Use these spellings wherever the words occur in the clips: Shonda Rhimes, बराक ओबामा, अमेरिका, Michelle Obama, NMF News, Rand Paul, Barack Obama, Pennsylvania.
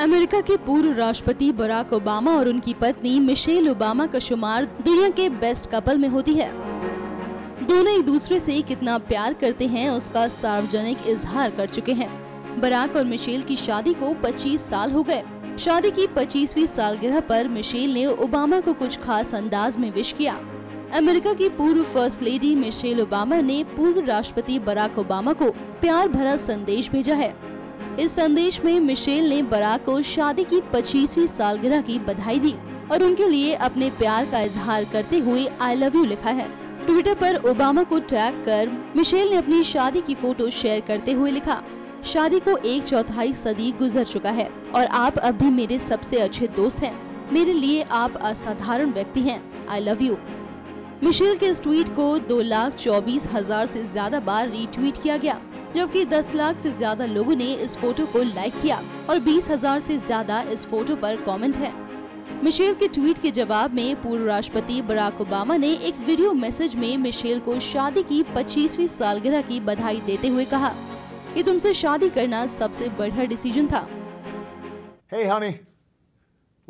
अमेरिका के पूर्व राष्ट्रपति बराक ओबामा और उनकी पत्नी मिशेल ओबामा का शुमार दुनिया के बेस्ट कपल में होती है। दोनों एक दूसरे से कितना प्यार करते हैं उसका सार्वजनिक इजहार कर चुके हैं। बराक और मिशेल की शादी को 25 साल हो गए। शादी की 25वीं सालगिरह पर मिशेल ने ओबामा को कुछ खास अंदाज में विश किया। अमेरिका की पूर्व फर्स्ट लेडी मिशेल ओबामा ने पूर्व राष्ट्रपति बराक ओबामा को प्यार भरा संदेश भेजा है। इस संदेश में मिशेल ने बराक को शादी की 25वीं सालगिरह की बधाई दी और उनके लिए अपने प्यार का इजहार करते हुए आई लव यू लिखा है। ट्विटर पर ओबामा को टैग कर मिशेल ने अपनी शादी की फोटो शेयर करते हुए लिखा, शादी को 1/4 सदी गुजर चुका है और आप अब भी मेरे सबसे अच्छे दोस्त हैं। मेरे लिए आप असाधारण व्यक्ति हैं। I love you. मिशेल के इस ट्वीट को 2,24,000 से ज्यादा बार रीट्वीट किया गया, जबकि 10 लाख से ज्यादा लोगों ने इस फोटो को लाइक किया और 20,000 से ज्यादा इस फोटो पर कमेंट है। मिशेल के ट्वीट के जवाब में पूर्व राष्ट्रपति बराक ओबामा ने एक वीडियो मैसेज में मिशेल को शादी की 25वीं सालगिरह की बधाई देते हुए कहा, ये तुमसे शादी करना सबसे बढ़िया डिसीजन था। Hey honey,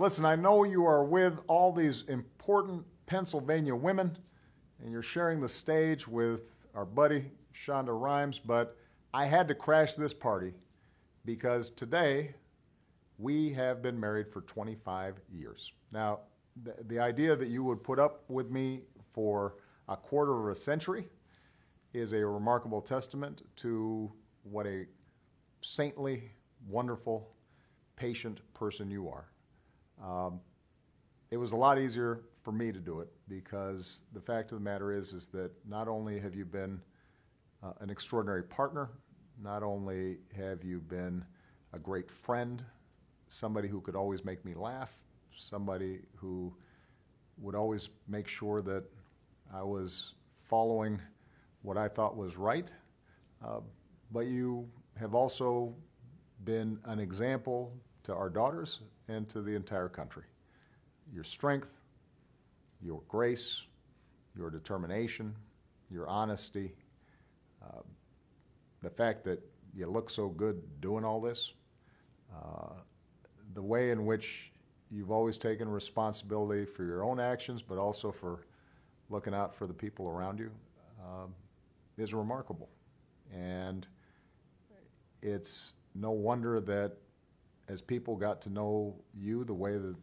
listen, I know you are with all these important Pennsylvania women and you're sharing the stage with our buddy Shonda Rhimes, but I had to crash this party because today we have been married for 25 years. Now, the idea that you would put up with me for 25 years is a remarkable testament to what a saintly, wonderful, patient person you are. It was a lot easier for me to do it because the fact of the matter is that not only have you been an extraordinary partner, not only have you been a great friend, somebody who could always make me laugh, somebody who would always make sure that I was following what I thought was right. But you have also been an example to our daughters and to the entire country. Your strength, your grace, your determination, your honesty, the fact that you look so good doing all this, the way in which you've always taken responsibility for your own actions, but also for looking out for the people around you, is remarkable. And it's no wonder that as people got to know you the way that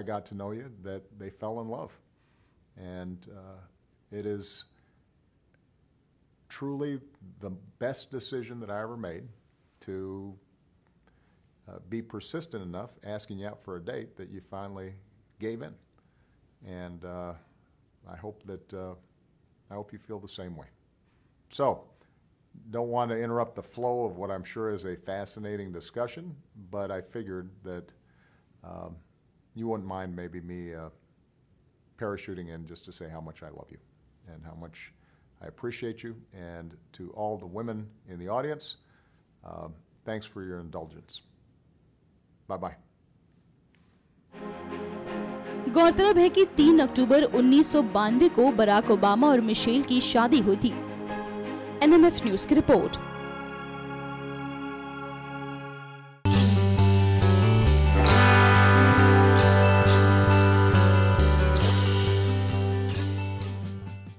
I got to know you, that they fell in love. And it is truly the best decision that I ever made to be persistent enough asking you out for a date that you finally gave in. And I hope you feel the same way. So, don't want to interrupt the flow of what I'm sure is a fascinating discussion, but I figured that you wouldn't mind maybe me parachuting in just to say how much I love you and how much I appreciate you. And to all the women in the audience, thanks for your indulgence. Bye bye. गौरतलब है कि 3 अक्टूबर 1992 को बराक ओबामा और Michel की शादी हुई थी। NMF News की रिपोर्ट।